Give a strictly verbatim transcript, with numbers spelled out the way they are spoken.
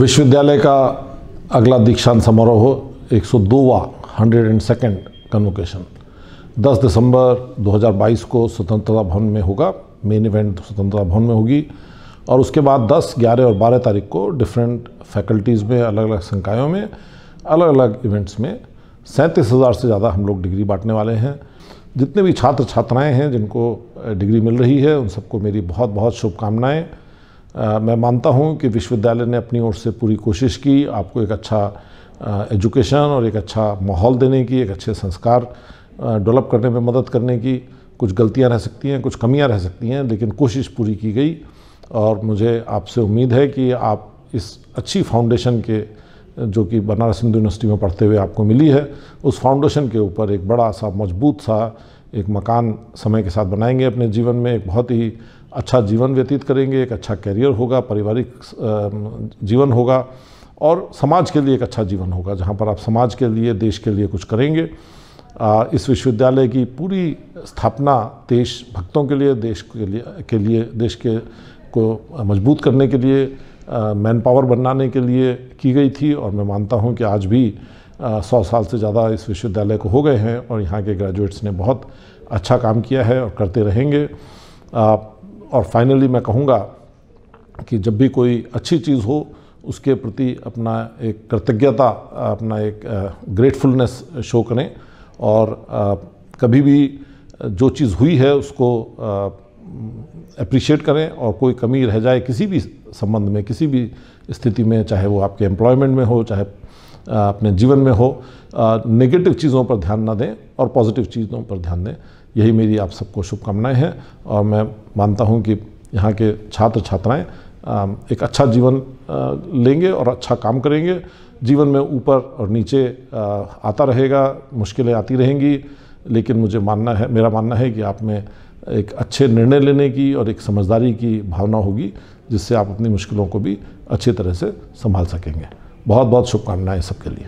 विश्वविद्यालय का अगला दीक्षांत समारोह हो एक सौ दो वां हंड्रेड एंड सेकेंड कन्वोकेशन दस दिसंबर दो हज़ार बाईस को स्वतंत्रता भवन में होगा। मेन इवेंट स्वतंत्रता भवन में होगी और उसके बाद दस, ग्यारह और बारह तारीख को डिफरेंट फैकल्टीज़ में अलग अलग संकायों में अलग अलग इवेंट्स में सैंतीस हज़ार से ज़्यादा हम लोग डिग्री बांटने वाले हैं। जितने भी छात्र छात्राएं हैं जिनको डिग्री मिल रही है उन सबको मेरी बहुत बहुत शुभकामनाएँ। मैं मानता हूं कि विश्वविद्यालय ने अपनी ओर से पूरी कोशिश की आपको एक अच्छा एजुकेशन और एक अच्छा माहौल देने की, एक अच्छे संस्कार डेवलप करने में मदद करने की। कुछ गलतियां रह सकती हैं, कुछ कमियां रह सकती हैं, लेकिन कोशिश पूरी की गई और मुझे आपसे उम्मीद है कि आप इस अच्छी फाउंडेशन के जो कि बनारस हिंदू यूनिवर्सिटी में पढ़ते हुए आपको मिली है उस फाउंडेशन के ऊपर एक बड़ा सा मजबूत सा एक मकान समय के साथ बनाएंगे अपने जीवन में। एक बहुत ही अच्छा जीवन व्यतीत करेंगे, एक अच्छा कैरियर होगा, पारिवारिक जीवन होगा और समाज के लिए एक अच्छा जीवन होगा जहाँ पर आप समाज के लिए, देश के लिए कुछ करेंगे। इस विश्वविद्यालय की पूरी स्थापना देश भक्तों के लिए, देश के लिए के लिए देश के को मजबूत करने के लिए, मैन पावर बनाने के लिए की गई थी और मैं मानता हूँ कि आज भी सौ साल से ज़्यादा इस विश्वविद्यालय को हो गए हैं और यहाँ के ग्रेजुएट्स ने बहुत अच्छा काम किया है और करते रहेंगे। आ, और फाइनली मैं कहूँगा कि जब भी कोई अच्छी चीज़ हो उसके प्रति अपना एक कृतज्ञता, अपना एक ग्रेटफुलनेस शो करें और आ, कभी भी जो चीज़ हुई है उसको अप्रिशिएट करें और कोई कमी रह जाए किसी भी संबंध में, किसी भी स्थिति में, चाहे वो आपके एम्प्लॉयमेंट में हो, चाहे अपने जीवन में हो, नेगेटिव चीज़ों पर ध्यान ना दें और पॉजिटिव चीज़ों पर ध्यान दें। यही मेरी आप सबको शुभकामनाएं हैं और मैं मानता हूं कि यहाँ के छात्र छात्राएं एक अच्छा जीवन लेंगे और अच्छा काम करेंगे। जीवन में ऊपर और नीचे आता रहेगा, मुश्किलें आती रहेंगी, लेकिन मुझे मानना है, मेरा मानना है कि आप में एक अच्छे निर्णय लेने की और एक समझदारी की भावना होगी जिससे आप अपनी मुश्किलों को भी अच्छी तरह से संभाल सकेंगे। बहुत बहुत शुभकामनाएं सबके लिए।